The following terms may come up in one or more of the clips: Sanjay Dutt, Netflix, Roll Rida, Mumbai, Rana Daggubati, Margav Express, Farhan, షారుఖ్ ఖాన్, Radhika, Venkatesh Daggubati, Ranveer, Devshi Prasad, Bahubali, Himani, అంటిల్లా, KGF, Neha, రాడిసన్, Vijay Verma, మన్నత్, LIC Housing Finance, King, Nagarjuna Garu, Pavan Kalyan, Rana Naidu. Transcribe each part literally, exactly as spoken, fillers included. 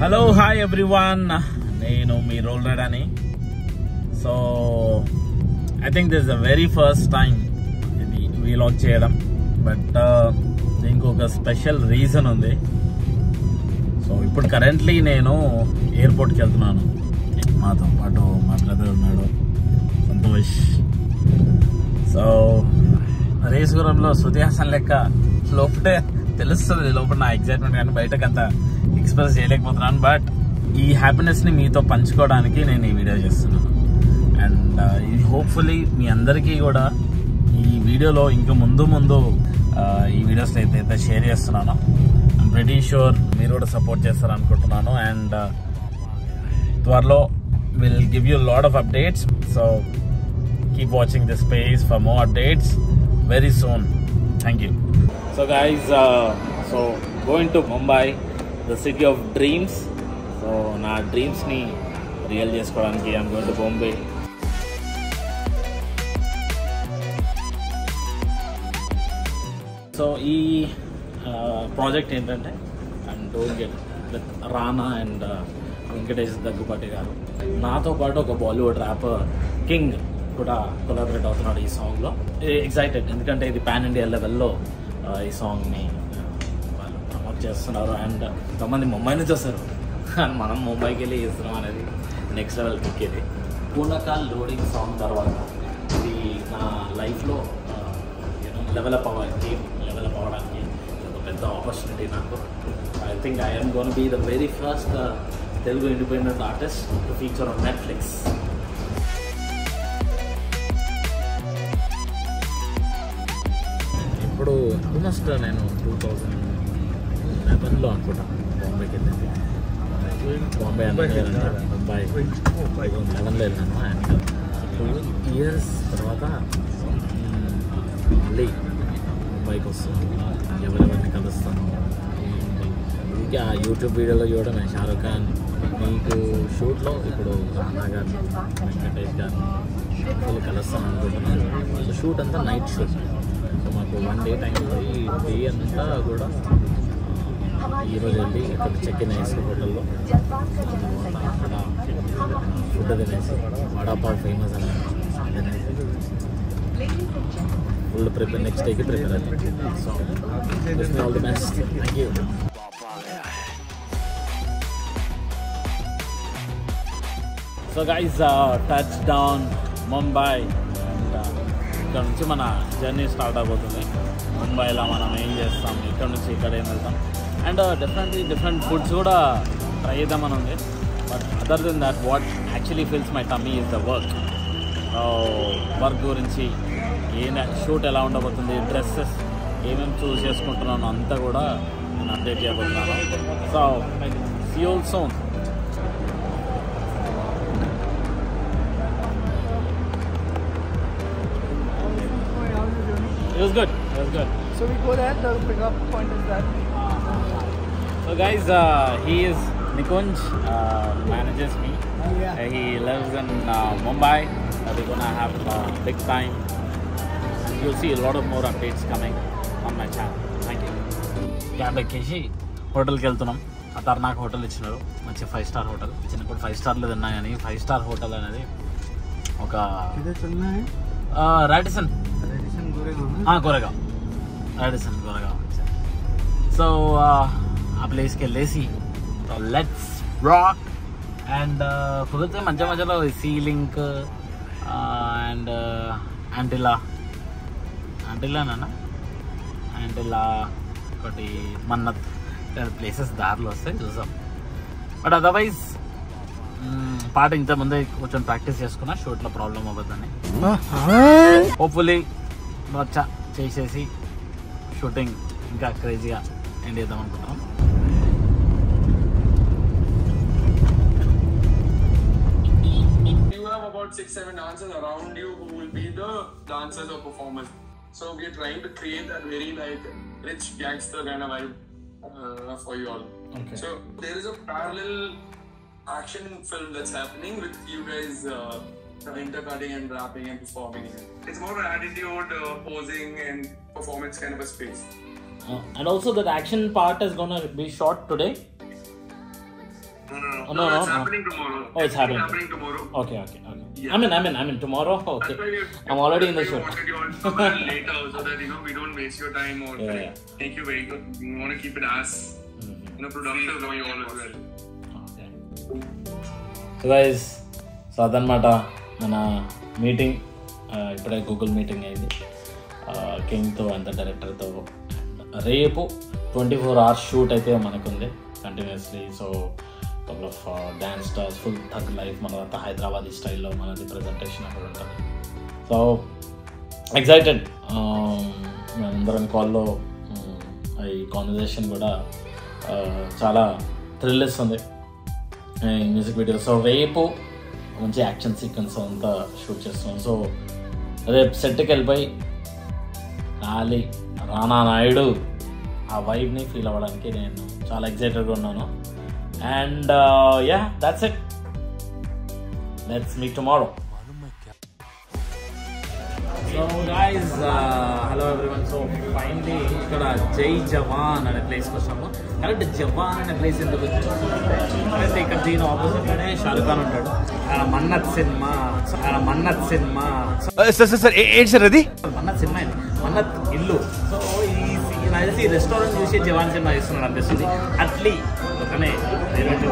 Hello hi everyone, నేను మీ role రైడాని. So I think this the very first time ఇది వీలాగ్ చేయడం, బట్ దీనికి ఒక స్పెషల్ రీజన్ ఉంది. సో ఇప్పుడు కరెంట్లీ నేను ఎయిర్పోర్ట్కి వెళ్తున్నాను, మాతో పాటు మా బ్రదర్ ఉన్నాడు సంతోష్. సో రేసుగురంలో సుధ్యాసన్ లెక్క లోపటే తెలుస్తుంది, లోపల నా ఎగ్జైట్మెంట్ కానీ బయటకు అంత ఎక్స్ప్రెస్ చేయలేకపోతున్నాను. బట్ ఈ హ్యాపీనెస్ని మీతో పంచుకోవడానికి నేను ఈ వీడియో చేస్తున్నాను. అండ్ ఇది హోప్ఫుల్లీ మీ అందరికీ కూడా ఈ వీడియోలో ఇంకా ముందు ముందు ఈ వీడియోస్ అయితే షేర్ చేస్తున్నాను. ఐమ్ ప్రెటీ ష్యూర్ మీరు కూడా సపోర్ట్ చేస్తారనుకుంటున్నాను. అండ్ త్వరలో will give you lot of updates. So keep watching this page for more updates very soon. Thank you. So guys, uh, so going to Mumbai, the city of dreams. So na dreams ni real chesukodaniki I'm going to Bombay. So ee uh, project entante and don't get with Rana and uh, Venkatesh Daggubati garu, naatho paatu oka Bollywood rapper King కూడా collaborate అవుతున్నాడు ఈ సాంగ్లో. Excited, ఎందుకంటే ఇది pan India లెవెల్లో ఈ సాంగ్ని వాళ్ళు ప్రమోట్ చేస్తున్నారు. అండ్ కొంతమంది ముంబై నుంచి వస్తారు, మనం ముంబైకి వెళ్ళి చేస్తున్నాం అనేది నెక్స్ట్ లెవెల్ బుక్. ఇది పూర్ణకాల్ లోడింగ్ సాంగ్ తర్వాత ఇది నా లైఫ్లో లెవెల్ అప్ అవ్వడానికి, లెవెల్ అప్ అవ్వడానికి ఒక పెద్ద ఆపర్చునిటీ నాకు. I think I am gonna be the very first Telugu independent artist to feature on Netflix. ఇప్పుడు ఆల్మోస్ట్ నేను టూ థౌజండ్ లెవెన్లో అనుకుంటా బాంబేకి వెళ్ళింది. బాంబే ముంబై లెవెన్లో వెళ్ళాను. అండ్ టూ ఇయర్స్ తర్వాత మళ్ళీ ముంబైకి వస్తాను, ఎవరెవరిని కలుస్తాను. ఇంకా యూట్యూబ్ వీడియోలో చూడడం షారుఖ్ ఖాన్ మీకు షూట్లో, ఇప్పుడు రానా గారు వెంకటేష్ గారు వీళ్ళు కలుస్తాను అనుకుంటున్నాను. షూట్ అంతా నైట్ షూట్, మాకు వన్ డే టైం పోయి డే అంతా కూడా ఈరోజు వెళ్ళి ఇక్కడ చెక్ ఇన్ వేసి హోటల్లో అక్కడ ఫుడ్ తినేసి, వడాపావ్ ఫేమస్ అని తినేసి ఫుల్ ప్రిపేర్ నెక్స్ట్ డేకి ప్రిపేర్ అయ్యింది. So wish you all the best. Thank you. So guys, touch down Mumbai. ఇక్కడ నుంచి మన జర్నీ స్టార్ట్ అయిపోతుంది. ముంబైలో మనం ఏం చేస్తాం, ఇక్కడ నుంచి ఇక్కడ ఏం వెళ్తాం, అండ్ డెఫినెట్లీ డిఫరెంట్ ఫుడ్స్ కూడా ట్రై చేద్దామని ఉంది. But other than that what actually feels my tummy is the work. Work గురించి ఏ షూట్ ఎలా ఉండబోతుంది, డ్రెస్సెస్ ఏమేమి చూస్ చేసుకుంటున్నాను అంతా కూడా నేను అప్డేట్ చేయబోతున్నాను. So see you soon. It was good. It was good. So we go there. The pickup point is that. So guys, uh, he is Nikunj. Uh, manages me. Oh, yeah. Uh, he lives in uh, Mumbai. Uh, we're gonna have uh, big time. You'll see a lot of more updates coming on my channel. Thank you. Cab ఎక్కేసి హోటల్కి వెళ్తున్నాం. ఆ తర్నాక్ hotel ఇచ్చినారు, మంచి five star hotel. చిన్నప్పుడు five స్టార్లు తిన్నా కానీ ఫైవ్ స్టార్ హోటల్ అనేది ఒక రాడిసన్ Goregaon రాడిసన్ Goregaon. So ఆ ప్లేస్కి వెళ్ళేసి లెట్స్ రాక్. అండ్ కుదిరితే మధ్య మధ్యలో సీ లింక్ అండ్ అంటిల్లా అంటిల్లానన్న అంటిల్లా ఒకటి మన్నత్ ప్లేసెస్ దారిలో వస్తాయి, చూసాం. బట్ అదర్వైజ్ పాట ఇంతకుముందే కొంచెం ప్రాక్టీస్ చేసుకున్నా, షూట్లో ప్రాబ్లం అవ్వద్దని. హోప్ఫుల్లీ నచ్చ చేసేసి షూటింగ్ ఇంకా క్రేజీగా ఎండ్ చేద్దాం అనుకుంటున్నాం. You have about six, seven dancers around you who will be the dancers or performers. So we are trying to create that very like rich gangster kind of vibe uh, for you all. Okay. So there is a parallel action film that's happening with you guys. Uh, Intercutting and rapping and performing. It's more an attitude, uh, posing and performance kind of a space. Uh, and also, the action part is gonna be shot today. no, no, no. Oh, no, no, no, it's no. happening tomorrow. Oh, it's happening. happening tomorrow. Okay, okay, okay. Yeah. I mean, I mean, I mean, tomorrow. Okay. I'm already in the show. Wanted you all to come in later so that you know we don't waste your time or yeah, yeah. take you very good. We want to keep it as mm-hmm. you know productive for you all as well. Okay. So guys, so then mata mana meeting. ఇప్పుడే Google meeting అయింది కింగ్తో అంత డైరెక్టర్తో. రేపు twenty four hours shoot అయితే మనకుంది continuously. So couple of dance stars, full థక్ life, మన అంతా హైదరాబాద్ స్టైల్లో మనది ప్రజెంటేషన్ అక్కడ ఉంటుంది. సో ఎగ్జైటెడ్ మేమందరం కాల్లో. ఈ కాన్వర్జేషన్ కూడా చాలా థ్రిల్ ఇస్తుంది మ్యూజిక్ వీడియో. సో రేపు మంచి యాక్షన్ సీక్వెన్స్ అంతా షూట్ చేస్తున్నాం. సో రేపు సెట్కి వెళ్ళిపోయి ఖాళీ రానా నాయుడు ఆ వైబ్ని ఫీల్ అవ్వడానికి నేను చాలా ఎగ్జైటెడ్గా ఉన్నాను. And yeah that's it, let's meet tomorrow. So guys hello everyone. So finally ఇక్కడ జై జవాన్ అనే ప్లేస్కి వచ్చాము. కరెక్ట్ జవాన్ అనే ప్లేస్ ఎందుకు వచ్చాము? ఇక్కడ దీని ఆపోజిట్లోనే షారుఖ్ ఖాన్ ఉంటాడు. ఆయన మన్నత్ సినిమా ఆయన మన్నత్ సినిమా ఏంటి సార్ అది? మన్నత్ సినిమా అండి, మన్నత్ ఇల్లు. సో ఈ నాకు ఈ రెస్టారెంట్ చూసి జవాన్ సినిమా చేస్తున్నాడు అనిపిస్తుంది. అట్లీ ఒకనే ఇదంతా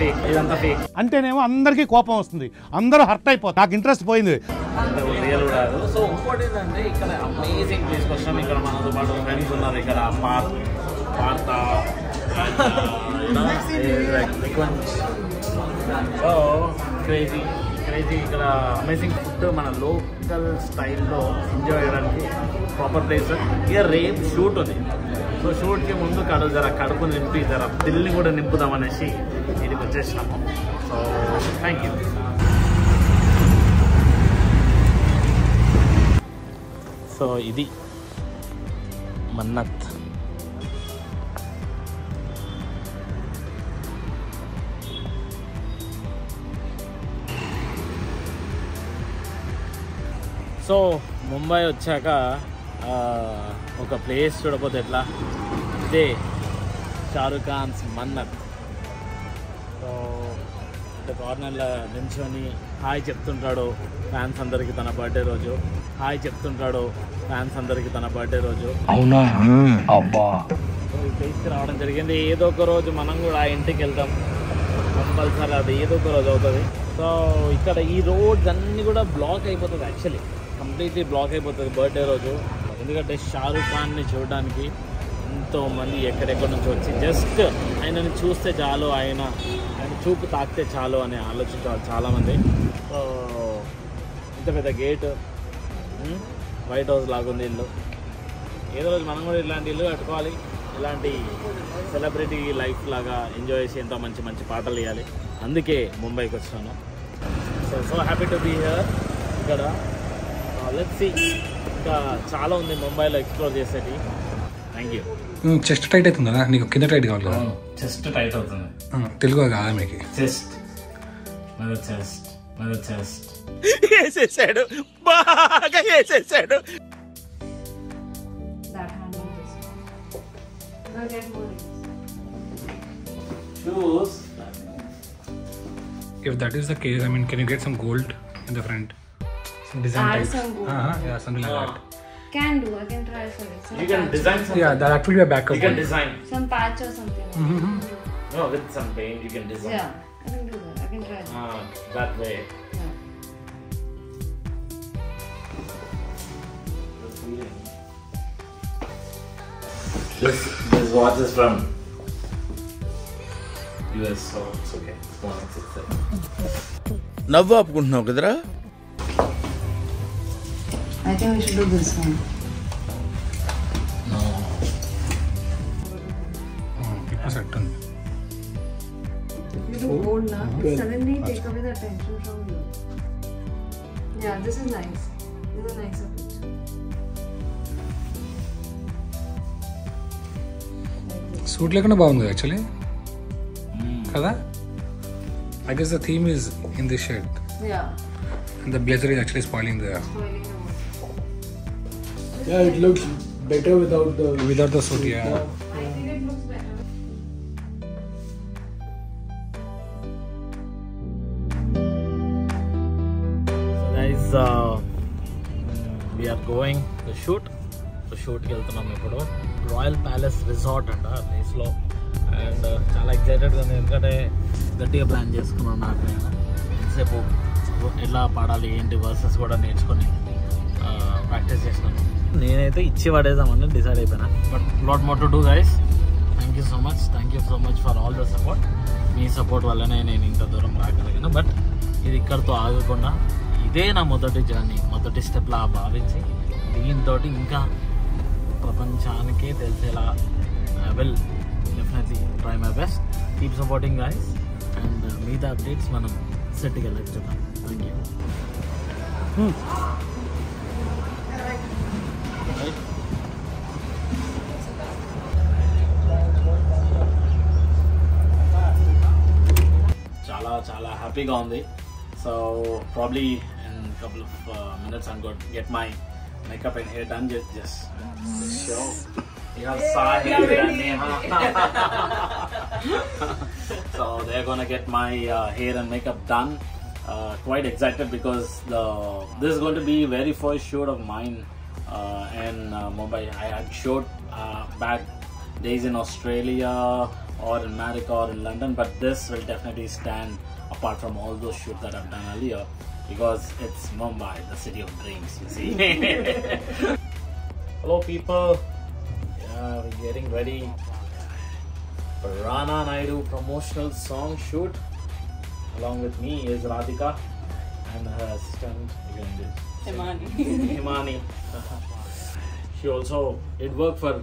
ఫేక్ ఇదంతా ఫేక్ అంటేనేమో అందరికీ కోపం వస్తుంది, అందరూ హర్ట్ అయిపోతారు. నాకు ఇంట్రెస్ట్ పోయింది, రియల్ కూడా. సో ఇంకోటి ఏంటంటే ఇక్కడ అమేజింగ్ ప్లేస్కి వచ్చాం. ఇక్కడ మనతో పాటు ఫ్రెండ్స్ ఉన్నారు. ఇక్కడ పార్క్ పార్త క్రేజీ క్రేజీ ఇక్కడ అమేజింగ్ ఫుడ్ మన లోకల్ స్టైల్లో ఎంజాయ్ చేయడానికి ప్రాపర్ ప్లేస్. ఇక రేపు షూట్ ఉంది. సో షూట్కి ముందు కడు జర కడుపు నింపి జర పిల్లిని కూడా నింపుదామనేసి ఇక్కడికి వచ్చేసినాము. So thank you. సో ఇది మన్నత్. సో ముంబై వచ్చాక ఒక ప్లేస్ చూడకపోతే ఎట్లా, ఇదే షారుఖ్ ఖాన్స్ మన్నత్. సో ఇక్కడ కార్నర్లో నించొని హాయ్ చెప్తుంటాడు ఫ్యాన్స్ అందరికీ తన బర్త్డే రోజు. హాయ్ చెప్తుంటాడు ఫ్యాన్స్ అందరికీ తన బర్త్డే రోజు అవునా? అబ్బా. సో ఈ ప్లేస్కి రావడం జరిగింది. ఏదో ఒక రోజు మనం కూడా ఆ ఇంటికి వెళ్తాం కంపల్సరీ, అది ఏదో ఒక రోజు అవుతుంది. సో ఇక్కడ ఈ రోడ్స్ అన్నీ కూడా బ్లాక్ అయిపోతుంది, యాక్చువల్లీ కంప్లీట్లీ బ్లాక్ అయిపోతుంది బర్త్డే రోజు. ఎందుకంటే షారుఖ్ ఖాన్ని చూడడానికి ఎంతోమంది ఎక్కడెక్కడి నుంచి వచ్చి జస్ట్ ఆయనని చూస్తే చాలు, ఆయన ఆయన చూపు తాకితే చాలు అని ఆలోచించాలి చాలామంది. సో ఇంత పెద్ద గేట్, వైట్ హౌస్ లాగుంది ఇల్లు. ఏదో రోజు మనం కూడా ఇలాంటి ఇల్లు కట్టుకోవాలి, ఇలాంటి సెలబ్రిటీ లైఫ్ లాగా ఎంజాయ్ చేసి ఎంతో మంచి మంచి పాటలు వేయాలి. అందుకే ముంబైకి వచ్చాను. So so happy to be here. ఇక్కడ లెట్స్ సీ, ఇంకా చాలా ఉంది ముంబైలో ఎక్స్ప్లోర్ చేసేది. Thank you. చెస్ట్ టైట్ అవుతుంది కదా నీకు? కింద టైట్ కావాలి, చెస్ట్ టైట్ అవుతుంది. తెలుగు కాదు మీకు? చెస్ట్ చెస్ట్ చెస్ట్ వేసేసాడు, బాగా వేసేసాడు. Shoes. If that is the case, I mean, can you get some gold in the front? Some design types. Some gold. Uh-huh, yeah, something yeah. like that. Can do. I can try for it. Some you can design something. Yeah, that actually be a backup. You can one. design. Some patch or something. Mm-hmm. No, with some paint you can design. Yeah, I can do that. I can try that. Ah, that way. Yeah. This this watch is from U S, so it's okay. It's one six seven. Navva apukuntunnavu kadra? I think we should do this one. No. Hmm, it was at ten. You do gold na? Suddenly take away the attention from you. Yeah, this is nice. This is nice. Suit లేకుండా బాగుంది actually కదా. I guess the theme is in this shirt and the blazer is actually spoiling the yeah. It looks better without the without the suit. Yeah, I think it looks better. guys, uh, we are going to shoot. So shoot ki velthunam ippudu Royal Palace Resort anta place lo, and chaala excited ga undi endukante gattiga plan chestunnanu naaku insepo ella paadali enti verses kuda nerchukoni practice chestunna nenaithe ichi vadesamanu decide ayipoyina, but lot more to do guys. Thank you so much, thank you so much for all the support. మీ support వల్లనే నేను ఇంత దూరం రాగలిగాను, but ఇది ఇక్కడితో ఆగకుండా ఇదే నా మొదటి జర్నీ, మొదటి స్టెప్లా భావించి దీంతో ఇంకా ప్రపంచానికే తెలిసేలా I will definitely try my best. Keep supporting guys, and మిగతా అప్డేట్స్ మనం సెట్కి వెళ్ళచ్చు చూద్దాం. Thank you. చాలా చాలా హ్యాపీగా ఉంది. So probably in couple of minutes I got get my makeup and hair done, just just show you have Sahil and Neha. So they're gonna get my uh, hair and makeup done. Uh, quite excited because the this is going to be very first shoot of mine uh, in uh, Mumbai. I had shot uh, back days in Australia or in America or in London, but this will definitely stand apart from all those shoots that I've done earlier. Because it's Mumbai, the city of dreams, you see. Hello people, yeah, we're getting ready for Rana Naidu promotional song shoot. Along with me is Radhika and her assistant Himani. Himani. She also did work for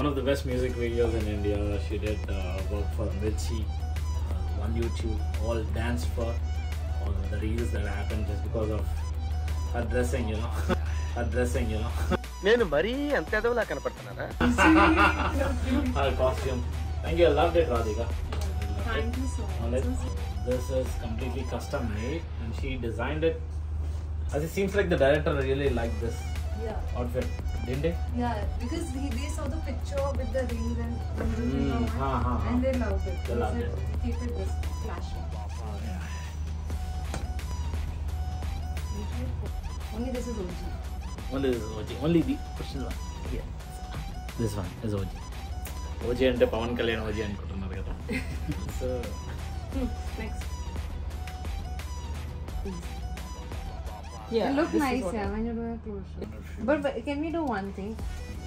one of the best music videos in India. She did uh, work for Michi uh, on YouTube, all dance for. All the reels that happened just because of her dressing, you know. Her dressing, you know. Nenu mari anta edavla kanapadtunara. Her costume. Thank you, I loved it, Radhika. Thank you so much. This is completely custom made, and she designed it. As it seems like the director really liked this yeah. outfit, didn't they? Yeah, because he, they saw the picture with the reels and mm, ha, ha, ha. and they loved it. They loved it. Keep it this flashing. Oh, yeah. Only this is O G. Only this is O G. Only the original one. Yeah. This one is O G. O G ante Pavan Kalyan O G anukuntunnaru kada. So next. Yeah. You look nice yeah, when you're doing a close shot. But, but can we do one thing?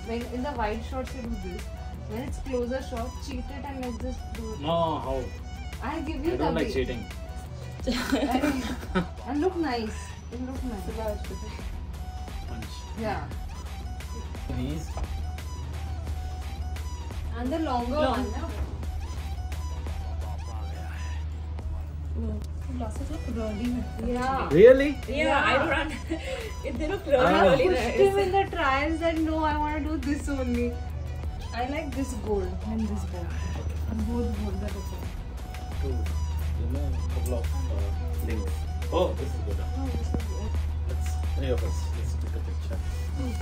When in the wide shots you do this. When it's closer shot, cheat it and let's just do it. No, how? I'll give you the. I don't like cheating. And look nice. It looks nice. Punch. Yeah. Please. And the longer Long. one, now. No. The glasses look really nice. Yeah. Really? Yeah, yeah. I run. If they look really, ah. really nice. I pushed him in the trials and no, I want to do this only. I like this gold and this gold. And both gold that is it. Two. You know, couple of uh, links. Oh, this is good. Oh, this is good. Let's three of us. Let's take a picture. Mm.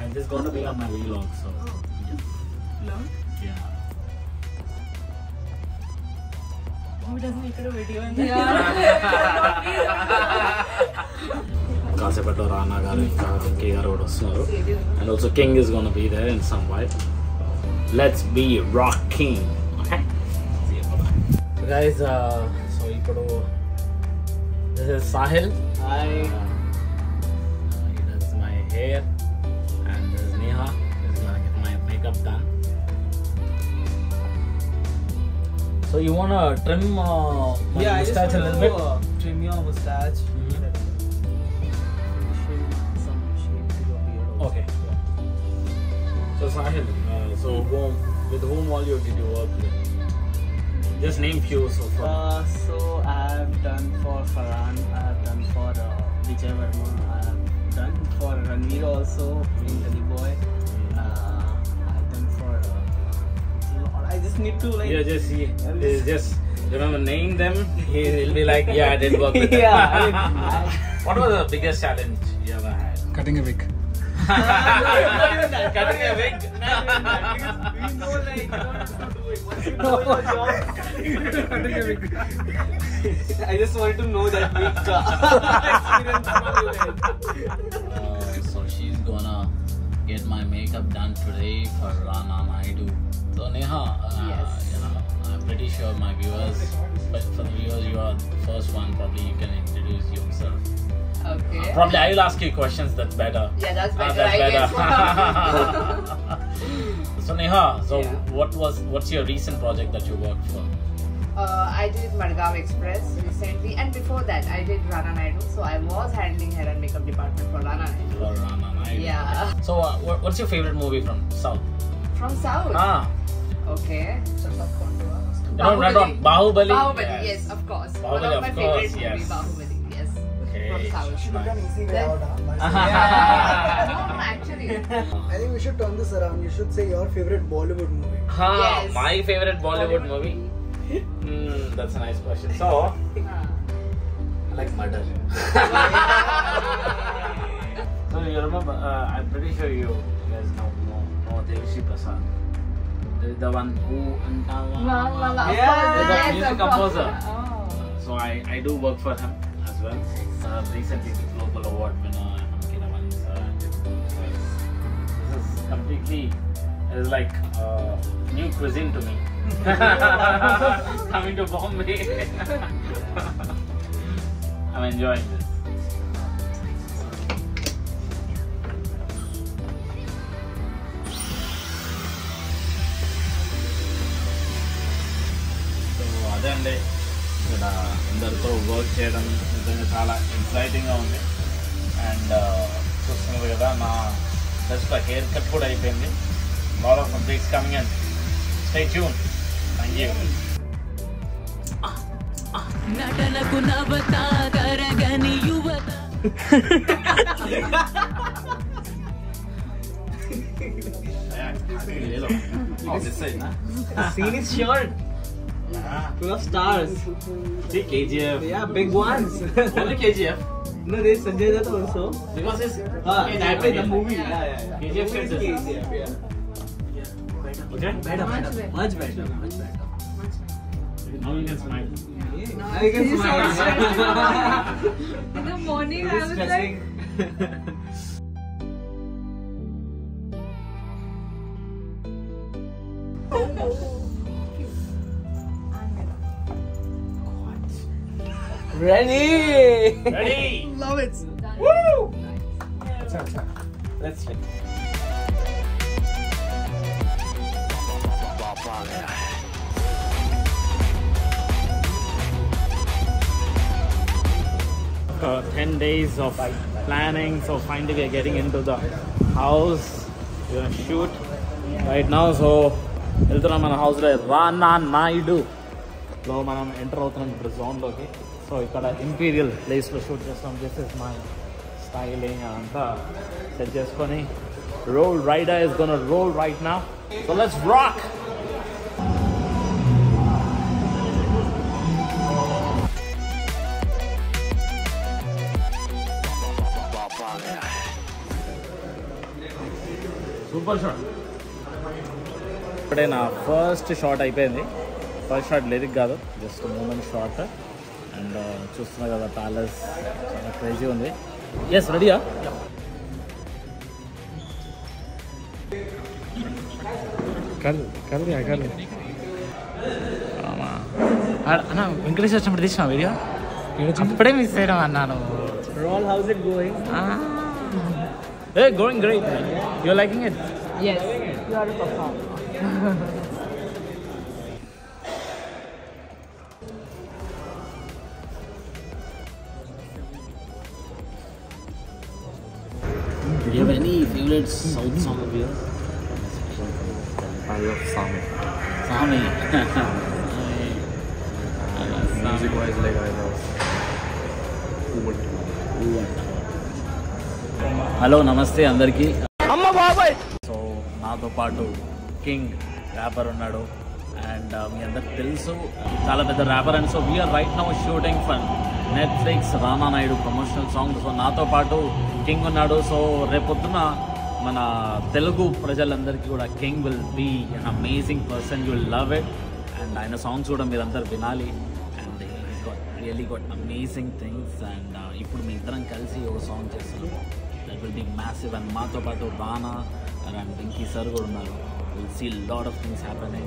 And this is going to be on my vlog, so. Oh. Vlog? Yeah. Who doesn't make a video in there? Kasepattu Rana Garu, King Garu vastharu, and also King is going to be there in some way. Let's be rocking. Okay. See you. Bye-bye. Guys. Uh, This is Sahil. Hi. Uh, he does my hair, and this is Neha. This is gonna get my makeup done. So you wanna trim uh, my yeah, mustache a little bit? Uh, trim your mustache. Mm-hmm. Shave some shade to your beard. Also. Okay. So Sahil, uh, so whom, with whom all you did you work with? Just name few so far. Uh, so I have done for Farhan, I have done for uh, Vijay Verma, I have done for Ranveer also, in Delhi Boy. Uh, I have done for. Uh, I just need to like. Yeah, just see. Just, just remember name them. He will be like, yeah, I did work with them. Yeah. I mean, I, what was the biggest challenge you ever had? Cutting a wig. Cutting a wig. We know like you don't have to do it. Once you know your job, cutting a wig. I just wanted to know that wig experience from my life. So she's gonna get my makeup done today for Rana Naidu. So Neha, uh, yes. you know, I'm pretty sure my viewers, but for the viewers, you are the first one. Probably you can introduce yourself. Okay. Uh, probably I will ask you questions. That's better. Yeah, that's better. Uh, that's better. So Neha, so yeah. what was what's your recent project that you worked for? Uh, I did Margav Express recently, and before that I did Rana Naidu. So I was handling hair and makeup department for Rana Naidu. For Rana Naidu. Yeah. So uh, what's your favorite movie from South? From South. Ah. Okay. So South Bahubali. No, not on Bahubali. Bahubali, yes, yes of course. Bahubali, One of my of course, favorite yes. movie, Bahubali. From South. Should have done easy way out. No, actually. I think we should turn this around. You should say your favorite Bollywood movie. Ha, yes. My favorite Bollywood, Bollywood movie? Mm, that's a nice question. So, I like murder. So, you remember, uh, I'm pretty sure you guys know, know Devshi Prasad. The, the one who... Antilla. Yeah, he's a composer. Oh. So, I, I do work for him. Well, uh, recently the global award winner and Himani sir. This is completely, it's like uh, new cuisine to me. Coming to Bombay, I'm enjoying this. So other than that. అందరితో work చేయడం నిజంగా చాలా ఎక్సైటింగ్గా ఉంది and చూస్తున్నావు కదా నా just hair cut కూడా అయిపోయింది lot of updates coming and stay tuned thank you నటనకు నవత కరగని యువత scene is short Yeah. Full of stars. See K G F. Yeah, big ones. Only K G F. No, there's Sanjay Dutt also. Because it's ah, yeah, that way the movie. Yeah, yeah, yeah. K G F is K G F. Yeah. yeah. Okay. Better, better, much better, much better. Now you can smile. Yeah. Now you can smile. In the morning, I was like. Ready! Ready! Love it! Woo! Nice. Yeah. Let's see. Uh, ten days of planning, so finally we are getting into the house. We are going to shoot right now. So, we're going to house Rana Naidu. So, we're going to enter the zone. Okay? So I got an imperial place to shoot just on. This is my styling and uh, so just funny. Roll Rida is gonna roll right now. So let's rock! Super shot. Today na first shot aipindi. First shot lyric gaadu. Just a moment shot. And uh, chusna kada palace chala crazy undi. Yes, ready ya? Yeah. Kal kal ya kal. Ama. Ana Venkatesh Daggubati dishna video. Appade miss ayina annanu. Roll, how's it going? Ah. Hey, going great. You're liking it? Yes. You are a perform. Do you have any favorite South song of yours? I love Sami. Sami? I love Sami. Music wise, like I love Uvat. Uvat. Hello, Namaste, Andarki. Amma Babai! So, Nato Patu, King, rapper unnadu. And me and the Tilsu, Chala Pedda rapper. And so, we are right now shooting for Netflix Rana Naidu promotional songs. So, Nato Patu, King unnadu. So, reputna మన తెలుగు ప్రజలందరికీ కూడా King will be an amazing person, you will love it. And ఆయన songs కూడా మీరు అందరు వినాలి. And got really got amazing things. And ఇప్పుడు మీ ఇద్దరం కలిసి ఒక సాంగ్ చేస్తాం, that will be massive. And మాతో పాటు రానా అండ్ వెంకీ సార్ కూడా ఉన్నారు. We'll see a lot of things happening.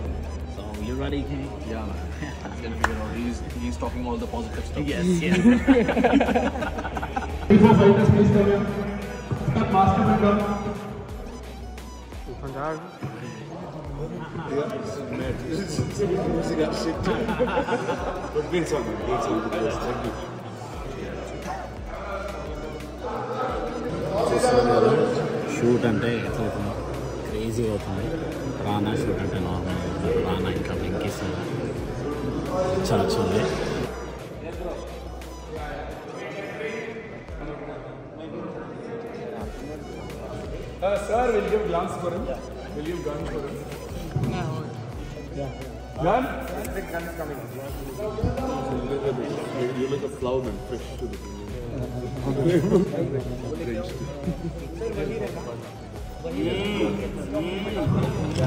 So you ready, King? Yeah. It's gonna be, you know, he's he's talking all the positive stuff. Yes, yes. Before fighters, please come here. Start master finger. Punjab. Yeah, it's mad. It's got shit. But been some, been some. Thank you. Shoot and take it out. Easy అవుతుంది. Rana shoot అంటే normal అవుతుంది. రానా ఇంకా వెంకేసారు చాలా చూడాలి. Sir will give glance for him. Will give gun for him. Yeah gun the gun is coming. You look a flown and fish to the sir వహీ రేగా. An ice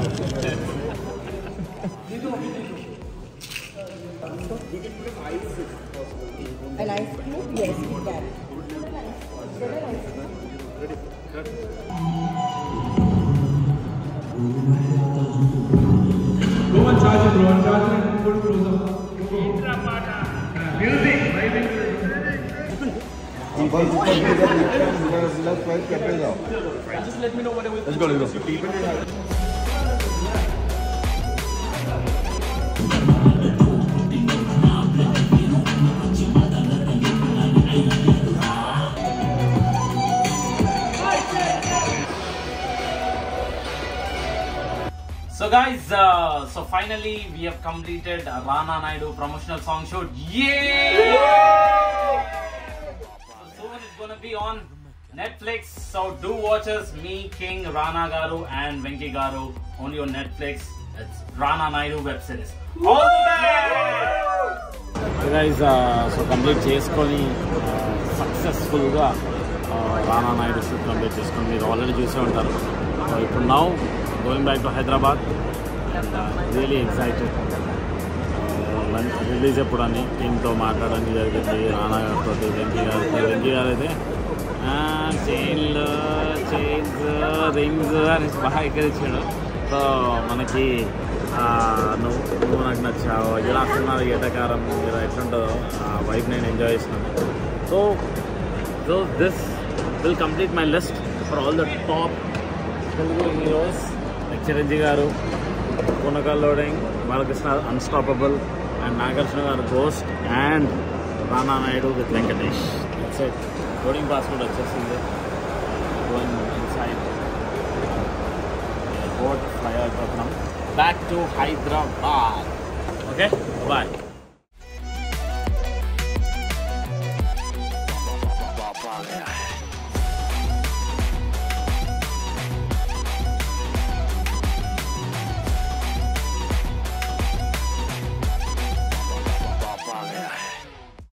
cube? Yes, we can. Seven ice cubes. Go and charge it, bro. And charge it and put it closer. Music. Just let me know whatever. Let's go, let's go. So guys, uh, so finally we have completed Rana Naidu promotional song shoot. Yay! Gonna be on Netflix, so do watch us. Me, King, Rana Garu, and Venki Garu only on Netflix. It's Rana Naidu web series. Woo! So guys, uh, so complete cheskoni uh, successful ga uh, Rana Naidu shoot complete cheskoni. Meeru already chuse untaru. So for now, going back to Hyderabad, and uh, really excited. Release ఎప్పుడు అని టీంతో మాట్లాడడానికి జరిగింది. నాన్నగారితో వెంకీ గారితో వెంకీ గారు అయితే చైన్లు చైన్స్ రింగ్స్ అని బాగా ఎక్కడిచ్చాడు. సో మనకి నువ్వు నువ్వు నాకు నచ్చావు, ఇలా అసలు ఏటకారం ఇలా ఎట్లుంటుందో ఆ వైపు నేను ఎంజాయ్ చేసినాను. So so this will complete my list for all the top Telugu heroes like Chiranjeevi garu, పూనకాల్ loading, Balakrishna unstoppable, and Nagarjuna Garu Ghost, and Rana Naidu with Venkatesh. That's it. Boarding pass kuda vachesindi. Going inside airport flyer program. Back to Hyderabad. Okay, bye. Bye.